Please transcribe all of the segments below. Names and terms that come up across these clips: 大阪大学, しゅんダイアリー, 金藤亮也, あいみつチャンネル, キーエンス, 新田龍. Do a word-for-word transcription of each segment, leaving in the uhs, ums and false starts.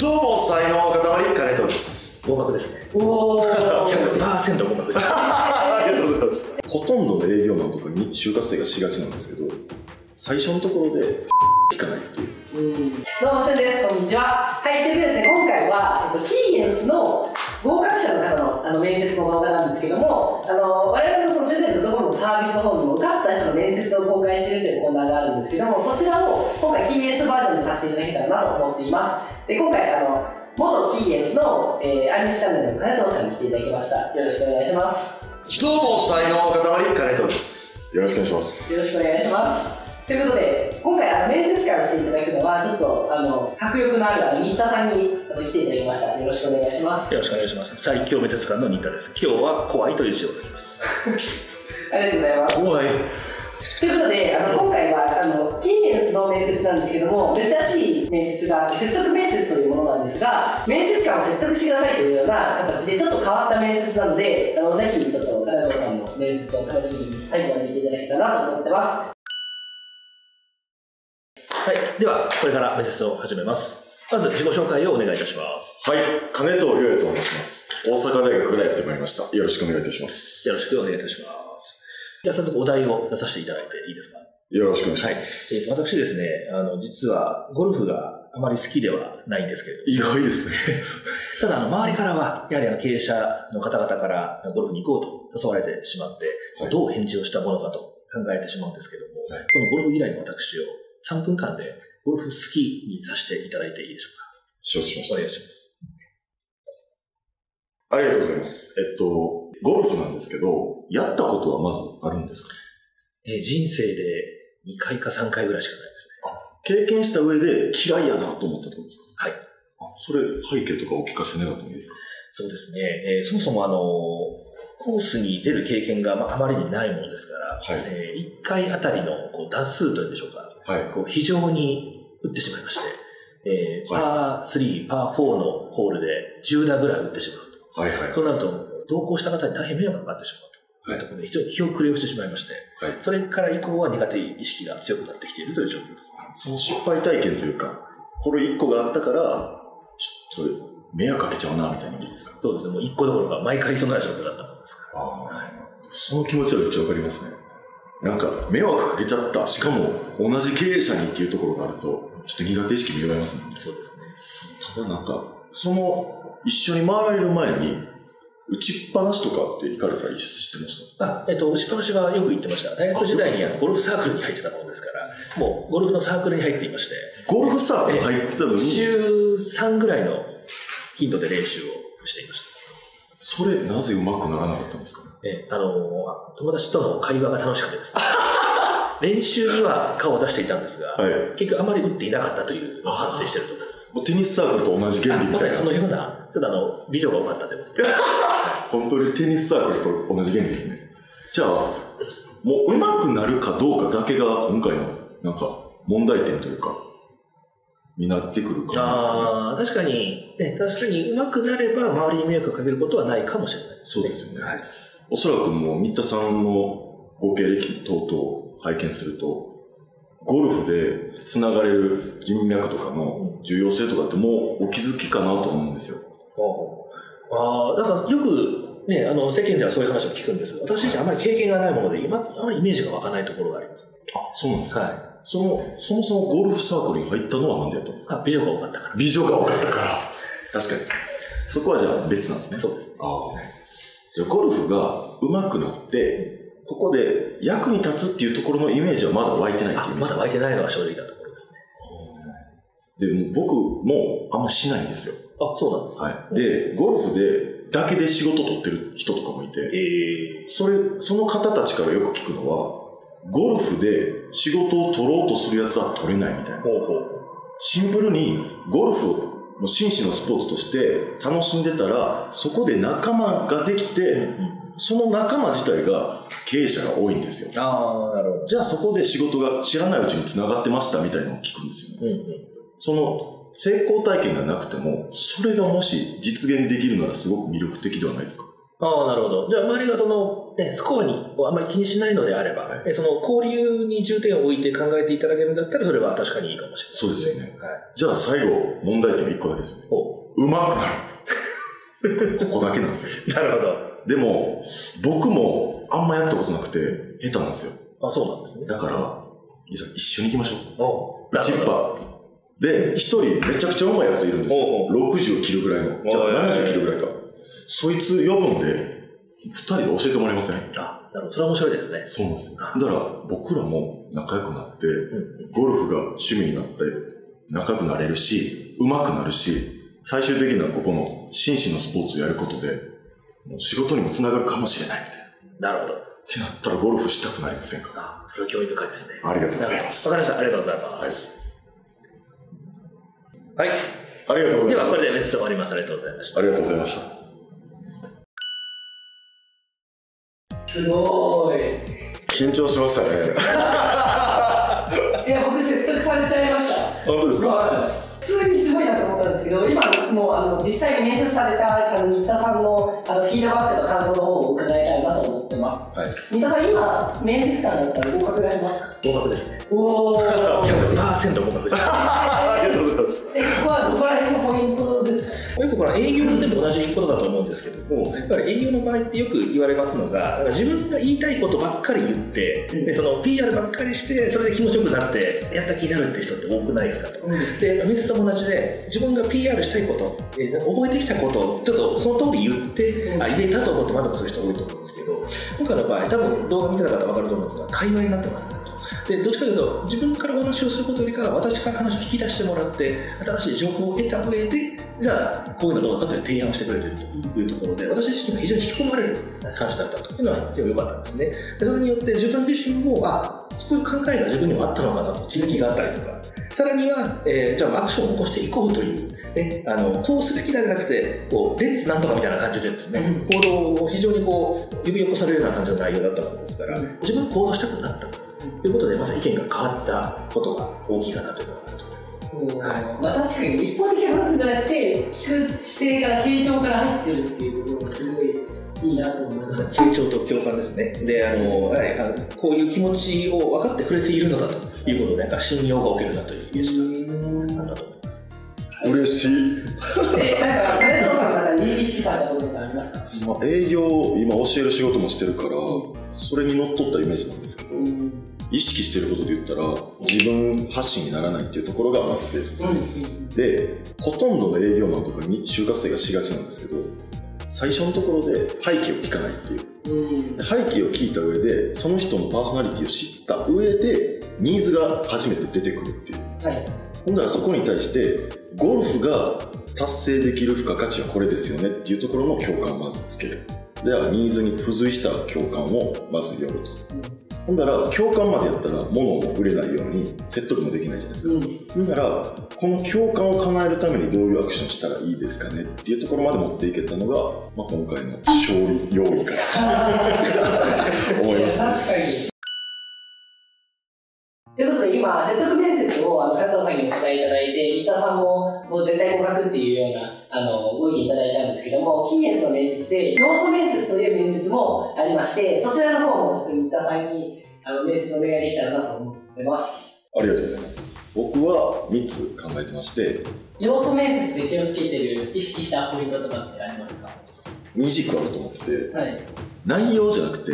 どうも才能の塊金藤です。合格ですね。おお ひゃくパーセント 合格です。ありがとうございます。ほとんどの営業マンとかに就活生がしがちなんですけど、最初のところで聞かないっていう。うん、どうもしゅんです。こんにちは。はい、ということでですね、今回は、えっと、キーエンスの合格者の方の、あの面接の動画なんですけども、あの我々のしゅんですのところのサービスの方にも受かった人の面接を公開しているというコーナーがあるんですけども、そちらを今回キーエンスバージョンにさせていただけたらなと思っています。で、今回あの元キーエンスの、えー、アニメスチャンネルの金藤さんに来ていただきました。よろしくお願いします。どうも才能の塊金藤です。よろしくお願いします。よろしくお願いします。ということで、今回あの面接会をしていただくのは、ちょっとあの迫力のあるあの新田さんに来ていただきました。よろしくお願いします。よろしくお願いします。最強面接官の新田です。今日は怖いという字を書きます。ありがとうございます。怖いということで、あの今回はあのキーエンスの面接なんですけども、珍しい面接があって、説得面接というものなんですが、面接官を説得してくださいというような形でちょっと変わった面接なので、あのぜひちょっと金藤さんの面接を楽しみに最後まで見ていただけたらなと思ってます。はい、ではこれから面接を始めます。まず自己紹介をお願いいたします。はい、金藤亮也と申します。大阪大学からやってまいりました。よろしくお願いいたします。よろしくお願いいたします。では早速お題を出させていただいていいですか。よろしくお願いします、はい。えー、私ですね、あの実はゴルフがあまり好きではないんですけれど、意外ですね。ただあの周りからはやはりあの経営者の方々からゴルフに行こうと誘われてしまって、はい、どう返事をしたものかと考えてしまうんですけども、はい、このゴルフ以来の私をさんぷんかんでゴルフ好きにさせていただいていいでしょうか。承知しました。お願いします。ありがとうございます。えっと、ゴルフなんですけど、やったことはまずあるんですか。えー、人生でにかいかさんかいぐらいしかないですね。あ、経験した上で嫌いやなと思ったってことですか。はい。あ、それ背景とかお聞かせ願ってもいいですか。そうですね。えー、そもそもあのー、コースに出る経験があまりにないものですから、はい、えー、いっかいあたりのこう段数というんでしょうか、はい、こう非常に打ってしまいまして、えーはい、パースリー、パーフォーのホールでじゅうだぐらい打ってしまうと、はいはい、そうなると同行した方に大変迷惑がかかってしまうというところで、非常に気をくれをしてしまいまして、はい、それから以降は苦手意識が強くなってきているという状況です。その失敗体験というか、これいっこがあったからちょっと迷惑かけちゃうなみたいなことですか。そうですね、もういっこどころか毎回そんな状況だったものですから、はい、その気持ちはめっちゃ分かりますね。なんか迷惑かけちゃった、しかも同じ経営者にっていうところがあるとちょっと苦手意識見られますもんね。そうですね。ただなんかその一緒に回られる前に打ちっぱなしとかって行かれたりしてました。あ、えっと、打ちっぱなしはよく行ってました。大学時代にゴルフサークルに入ってたものですから、もうゴルフのサークルに入っていまして、ゴルフサークルに入ってたのに週さんぐらいの頻度で練習をしていました。それなぜうまくならなかったんですかね。えあの友達との会話が楽しくてですね。練習には顔を出していたんですが、はい、結局あまり打っていなかったという反省してると思います。もうテニスサークルと同じ原理みたいな。まさにそのような、ただあの美女が多かったということで。本当にテニスサークルと同じ原理ですね。じゃあもう上手くなるかどうかだけが今回のなんか問題点というか。になってくるかな、ね、確かに、ね、確かに上手くなれば周りに迷惑をかけることはないかもしれない、ね、そうですよね、はい、おそらくもう新田さんのご経歴等々拝見すると、ゴルフでつながれる人脈とかの重要性とかってもうお気づきかなと思うんですよ、うん、ああ、だからよく、ね、あの世間ではそういう話を聞くんですが、私自身あまり経験がないもので、今あまりイメージが湧かないところがあります。あ、そうなんですか、はい。その、そもそもゴルフサークルに入ったのは何でやったんですか。美女が多かったから。美女が多かったから。確かに。そこはじゃあ別なんですね。そうです。ああ。じゃあゴルフが上手くなって、ここで役に立つっていうところのイメージはまだ湧いてないっていうイメージ。まだ湧いてないのは正直なところですね。で、僕もあんましないんですよ。あ、そうなんですか。はい。で、ゴルフで、だけで仕事取ってる人とかもいて、えー、それ、その方たちからよく聞くのは、ゴルフで仕事を取ろうとするやつは取れないみたいな。ほうほう。シンプルにゴルフを紳士のスポーツとして楽しんでたら、そこで仲間ができて、うん、その仲間自体が経営者が多いんですよ。ああ、なるほど。じゃあそこで仕事が知らないうちにつながってましたみたいなのを聞くんですよね、うんうん、その成功体験がなくてもそれがもし実現できるならすごく魅力的ではないですか。ああ、なるほど。じゃあ周りがその、ね、スコアにあまり気にしないのであれば、はい、その交流に重点を置いて考えていただけるんだったら、それは確かにいいかもしれない。そうですよね。はい、じゃあ最後、問題点はいっこだけですね。うまくなる。ここだけなんですよ。なるほど。でも、僕もあんまやったことなくて、下手なんですよ。あ、そうなんですね。だから、いざ一緒に行きましょう。うちっぱ。で、一人めちゃくちゃうまいやついるんですよ。おうおうろくじゅう切るぐらいの。じゃあななじゅう切るぐらいか。そいつ呼ぶんで、二人で教えてもらえません？あ、なるほど。それは面白いですね。そうなんですよ。だから、僕らも仲良くなって、ゴルフが趣味になって、仲良くなれるし、上手くなるし、最終的にはここの紳士のスポーツをやることで、仕事にもつながるかもしれないみたいな。なるほど。ってなったらゴルフしたくなりませんか？あ、それは興味深いですね。ありがとうございます。わかりました。ありがとうございます。はい。はい、ありがとうございます。ではこれでメッセージ終わります。ありがとうございました。ありがとうございました。すごーい。緊張しましたね。いや、僕説得されちゃいました。本当ですか？はい、普通にすごいなと思ったんですけど、今もうあの実際に面接されたあの新田さん の, あのフィードバックと感想の方を伺いたいなと思ってます、はい、新田さん、今面接官だったら合格がしますか？合格ですね。おーひゃくパーセント 合格です。ありがとうございます。え、ここはどこら辺のポイントですか？よくこれ営業でも同じことだと思うんですけども、やっぱり営業の場合ってよく言われますのが、自分が言いたいことばっかり言って、うん、でその ピーアール ばっかりしてそれで気持ちよくなってやった気になるって人って多くないですかと、うん、で面接同じで、自分が ピーアール したいこと、えー、覚えてきたことをちょっとその通り言って、うん、あ、言えたと思って満足する人多いと思うんですけど、今回の場合、多分動画見てた方分かると思うんですが、会話になってますね。で、どっちかというと、自分からお話をすることよりかは、私から話を聞き出してもらって、新しい情報を得た上で、じゃあ、こういうのどうだったという提案をしてくれているというところで、私自身が非常に引き込まれる感じだったというのは、良かったですね。で、それによって、自分自身も、あ、そういう考えが自分にもあったのかなと、気づきがあったりとか、さらには、えー、じゃあアクションを起こしていこうという、ね、あのこうすべきだじゃなくて、こうレッツなんとかみたいな感じでですね、うん、行動を非常にこう呼び起こされるような感じの内容だったものですから、うん、自分が行動したくなったということで、まず意見が変わったことが大きいかなというのがあると思います。うん、はい、まあ、確かに一方的な話じゃなくて、聞く姿勢から、傾聴から入っているっていうところがすごいいいなと思います。傾聴と共感ですね。で、あの、はい、あのこういう気持ちを分かってくれているのだということで、なんか信用が起きるなというイメージだったと思います。嬉しい。え、なんか金藤さんなんか意識されたことってありますか？まあ、営業、今教える仕事もしてるから、それにのっとったイメージなんですけど、意識してることで言ったら、自分発信にならないっていうところがまずベースです。で、ほとんどの営業マンとかに就活生がしがちなんですけど、最初のところで背景を聞かないっていう、うん、背景を聞いた上で、その人のパーソナリティを知った上でニーズが初めて出てくるっていう、はい、ほんだらそこに対して、ゴルフが達成できる付加価値はこれですよねっていうところの共感をまずつける。ではニーズに付随した共感をまずやると、うん、ほんだら共感までやったら物も売れないように説得もできないじゃないですか、うん、ほんだらこの共感を叶えるためにどういうアクションしたらいいですかねっていうところまで持っていけたのが、まあ、今回の勝利要因かなと思います、ね、確かに。ということで、今説得面接を金藤さんにお答えいただいて、新田さんももう絶対合格っていうようなあのご意見いただいたんですけども、近年の面接で要素面接という面接もありまして、そちらの方も新田さんにあの面接お願いできたらなと思ってます。ありがとうございます。僕はみっつ考えてまして、要素面接で気をつけてる意識したポイントとかってありますか？に軸あると思ってて、はい、内容じゃなくて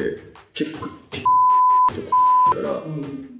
結構結構から、うん、